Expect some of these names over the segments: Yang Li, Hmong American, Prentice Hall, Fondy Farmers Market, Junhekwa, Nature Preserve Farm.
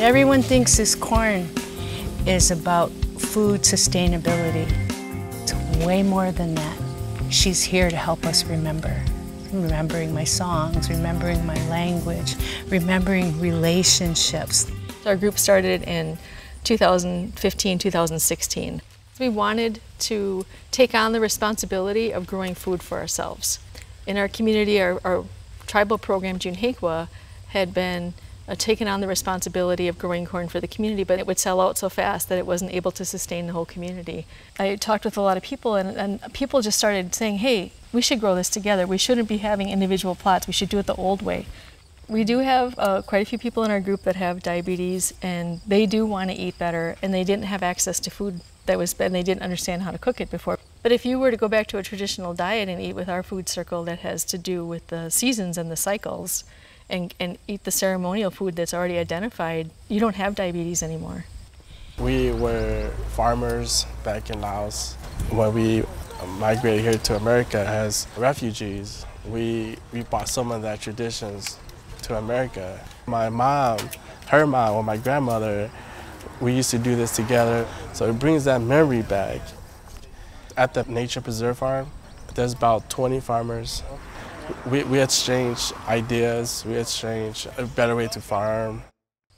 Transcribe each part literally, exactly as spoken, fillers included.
Everyone thinks this corn is about food sustainability. It's way more than that. She's here to help us remember. Remembering my songs, remembering my language, remembering relationships. Our group started in two thousand fifteen, two thousand sixteen. We wanted to take on the responsibility of growing food for ourselves. In our community, our, our tribal program, Junhekwa, had been uh, taken on the responsibility of growing corn for the community, but it would sell out so fast that it wasn't able to sustain the whole community. I talked with a lot of people, and, and people just started saying, hey, we should grow this together. We shouldn't be having individual plots. We should do it the old way. We do have uh, quite a few people in our group that have diabetes, and they do want to eat better, and they didn't have access to food that was, and they didn't understand how to cook it before. But if you were to go back to a traditional diet and eat with our food circle that has to do with the seasons and the cycles, and, and eat the ceremonial food that's already identified, you don't have diabetes anymore. We were farmers back in Laos. When we migrated here to America as refugees, we, we brought some of that traditions to America. My mom, her mom, or my grandmother, we used to do this together, so it brings that memory back. At the Nature Preserve Farm, there's about twenty farmers. We, we exchange ideas, we exchange a better way to farm.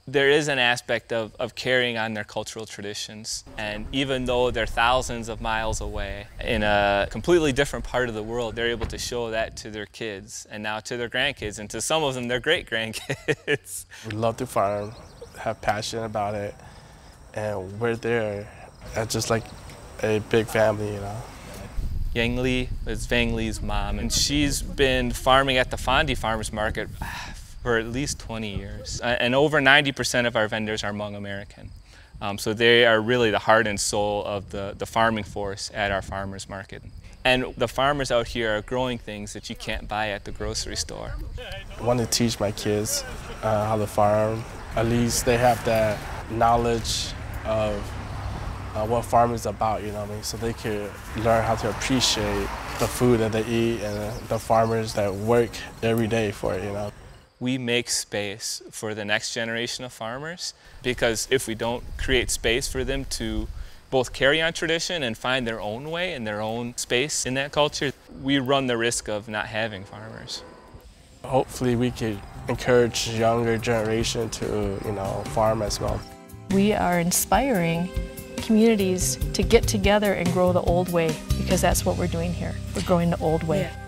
There is an aspect of, of carrying on their cultural traditions, and even though they're thousands of miles away in a completely different part of the world, they're able to show that to their kids and now to their grandkids, and to some of them, their great-grandkids. We love to farm, have passion about it, and we're there as just like a big family, you know. Yang Li is Vang Li's mom, and she's been farming at the Fondy Farmers Market for at least twenty years. And over ninety percent of our vendors are Hmong American. Um, so they are really the heart and soul of the, the farming force at our farmers market. And the farmers out here are growing things that you can't buy at the grocery store. I want to teach my kids uh, how to farm. At least they have that knowledge of Uh, what farm is about, you know what I mean? So they could learn how to appreciate the food that they eat and uh, the farmers that work every day for it, you know? We make space for the next generation of farmers, because if we don't create space for them to both carry on tradition and find their own way and their own space in that culture, we run the risk of not having farmers. Hopefully we could encourage younger generation to, you know, farm as well. We are inspiring communities to get together and grow the old way, because that's what we're doing here. We're growing the old way. Yeah.